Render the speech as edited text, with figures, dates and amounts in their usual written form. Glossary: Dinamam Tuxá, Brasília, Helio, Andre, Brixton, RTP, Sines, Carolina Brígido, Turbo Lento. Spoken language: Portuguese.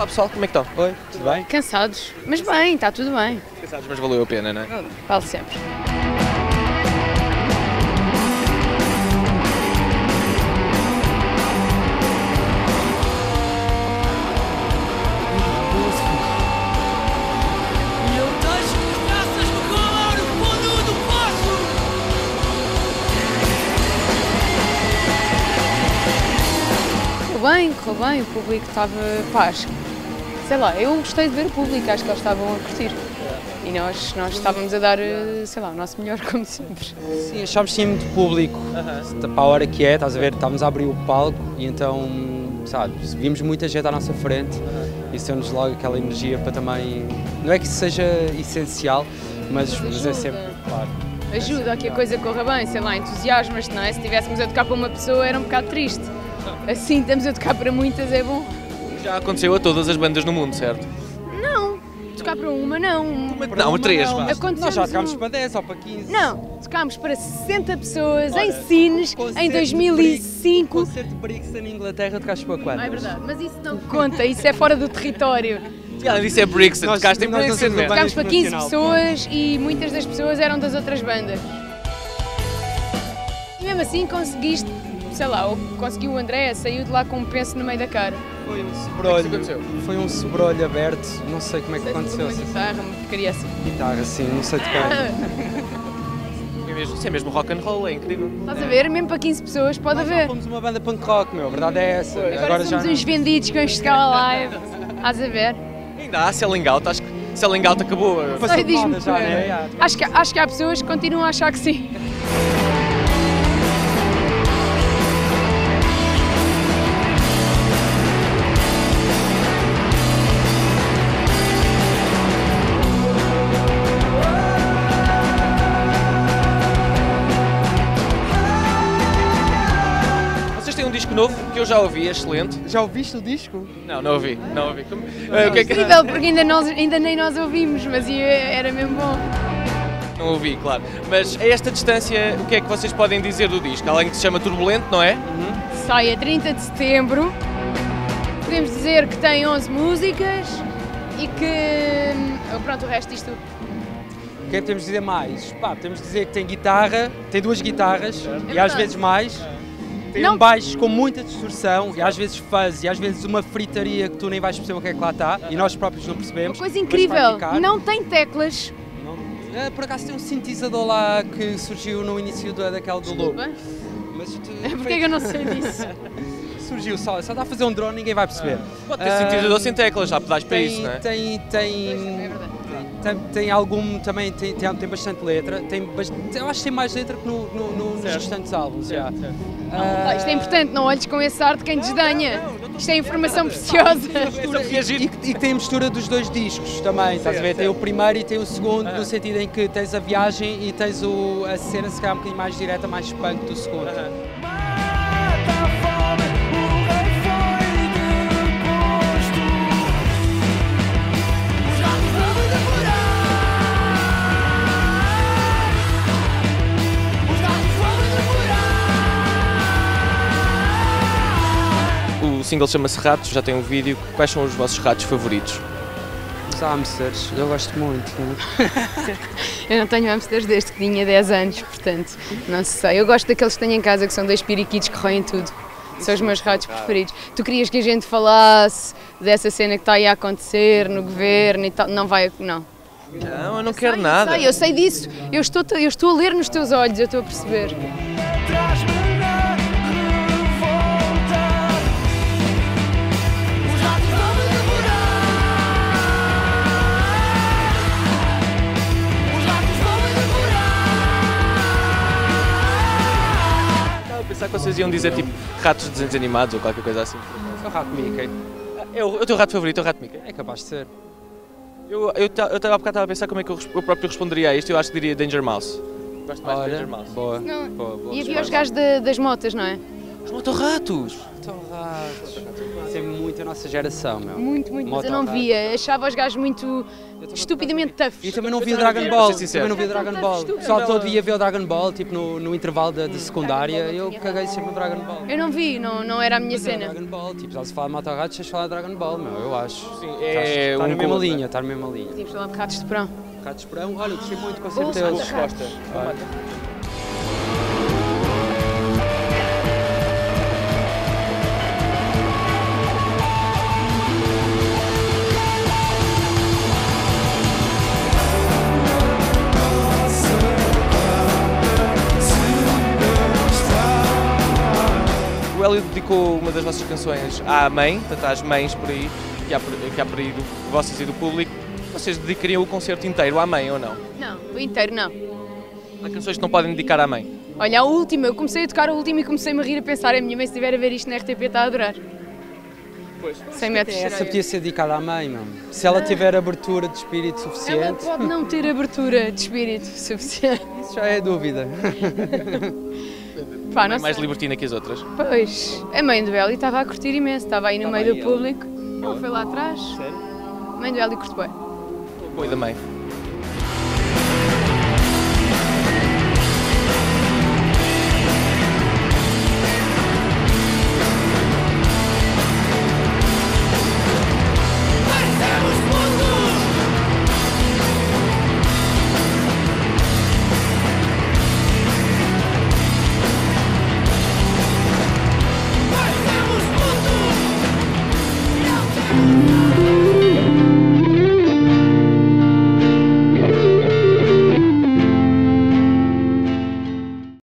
Olá pessoal, como é que estão? Oi, tudo bem? Cansados, mas bem, está tudo bem. Cansados, mas valeu a pena, não é? Vale sempre. Correu bem, o público estava, pá, sei lá, eu gostei de ver o público, acho que eles estavam a curtir e nós estávamos a dar, sei lá, o nosso melhor como sempre. Sim, achámos sim muito público, para a hora que é, estás a ver, estávamos a abrir o palco e então, sabes, vimos muita gente à nossa frente e deu-nos logo aquela energia para também, não é que isso seja essencial, mas é sempre, claro. Ajuda a que a coisa corra bem, sei lá, entusiasmas-te, não é? Se estivéssemos a tocar para uma pessoa era um bocado triste. Assim, estamos a tocar para muitas, é bom. Já aconteceu a todas as bandas no mundo, certo? Não, tocar para uma não. Não, três, vá. Nós já tocámos para 10 ou para 15. Não, tocámos para 60 pessoas. Olha, em Sines, em 2005. O concerto de Brixton na Inglaterra tocaste para quantas? Não é verdade, mas isso não conta, isso é fora do território. Ela disse é Brixton, tocaste em Brixton. Tocámos para 15 pessoas e muitas das pessoas eram das outras bandas. E mesmo assim conseguiste, sei lá, ou conseguiu o André, saiu de lá com um penso no meio da cara. Foi um sobrolho, aberto, não sei como é que aconteceu. Uma guitarra, uma porcaria assim. Guitarra, sim, não sei tocar. Isso é mesmo rock and roll, é incrível. Estás a ver? Mesmo para 15 pessoas pode haver. Nós fomos uma banda punk rock, meu, a verdade é essa. Agora somos uns vendidos que vamos chegar à live. Estás a ver? Ainda há selling out, acho que selling out acabou. Passou de moda já, né? Acho que há pessoas que continuam a achar que sim. Novo, que eu já ouvi, é excelente. Já ouviste o disco? Não, não ouvi, não ouvi. O que é incrível, porque ainda nem nós ouvimos, mas era mesmo bom. Não ouvi, claro. Mas a esta distância, o que é que vocês podem dizer do disco? Além que se chama Turbulento, não é? Sai a 30 de setembro. Podemos dizer que tem 11 músicas e que... pronto, o resto disto. O que é que temos de dizer mais? Pá, temos de dizer que tem guitarra, tem duas guitarras e às vezes mais. Tem um baixo com muita distorção e às vezes fuzz e às vezes uma fritaria que tu nem vais perceber o que é que lá está e nós próprios não percebemos. Uma coisa incrível, não tem teclas. Não. Por acaso tem um sintetizador lá que surgiu no início daquela do Lobo. Porquê que eu não sei disso? Surgiu, só dá a fazer um drone, ninguém vai perceber. Pode ter sintetizador sem teclas, já pedais para isso, não é? Tem algum, também tem bastante letra, eu acho que tem mais letra que nos restantes álbuns. Isto é importante, não olhes com esse ar de quem desdenha, isto é informação preciosa. E tem a mistura dos dois discos também, estás a ver? Tem o primeiro e tem o segundo, no sentido em que tens a viagem e tens a cena se calhar um bocadinho mais direta, mais punk do segundo. O single chama-se Ratos, já tem um vídeo. Quais são os vossos ratos favoritos? Os hamsters, eu gosto muito. Eu não tenho hamsters desde que tinha 10 anos, portanto, não sei. Eu gosto daqueles que tenho em casa, que são dois periquitos que roem tudo. São os meus ratos preferidos. Tu querias que a gente falasse dessa cena que está aí a acontecer no governo e tal? Não vai, não. Não, eu não quero nada. Eu sei disso. Eu estou a ler nos teus olhos, eu estou a perceber. Que vocês iam dizer tipo ratos desanimados ou qualquer coisa assim? É o rato Mickey. É o teu rato favorito, é o rato Mickey? É capaz de ser. Eu há bocado estava a pensar como é que eu próprio responderia a isto, eu acho que diria Danger Mouse. Gosto mais de Danger Mouse. Boa, boa, boa. E havia os gajos das motas, não é? Os motorratos! Isso é muito a nossa geração, meu. Muito, muito. Mas eu não via. Achava os gajos muito estupidamente tough. E também não via Dragon Ball, sincero. Também não via Dragon Ball. O pessoal todo ia ver o Dragon Ball, tipo no intervalo da secundária. Eu caguei sempre no Dragon Ball. Eu não vi, não era a minha cena. Dragon Ball, tipo, se fala de motorratos, se fala de Dragon Ball, meu, eu acho. Sim, é. Está na mesma linha, está na mesma linha. Podíamos falar de Ratos de Porão. Ratos de Porão, olha, gostei muito, com certeza. Boa resposta. O Hélio dedicou uma das nossas canções à mãe, portanto às mães por aí, que há por aí do vocês e do público. Vocês dedicariam o concerto inteiro à mãe ou não? Não, o inteiro não. Há canções que não podem dedicar à mãe? Olha, a última, eu comecei a tocar a última e comecei-me a rir a pensar, a minha mãe se estiver a ver isto na RTP está a adorar. Pois. 100 metros. Essa podia ser dedicada à mãe, mano. Se ela tiver abertura de espírito suficiente... Ela pode não ter abertura de espírito suficiente. Isso já é dúvida. Pá, não é mais libertina que as outras. Pois, a mãe do Hélio estava a curtir imenso, estava aí no meio do público. Ela foi lá atrás. Sério? A mãe do Hélio curte bem. O apoio da mãe.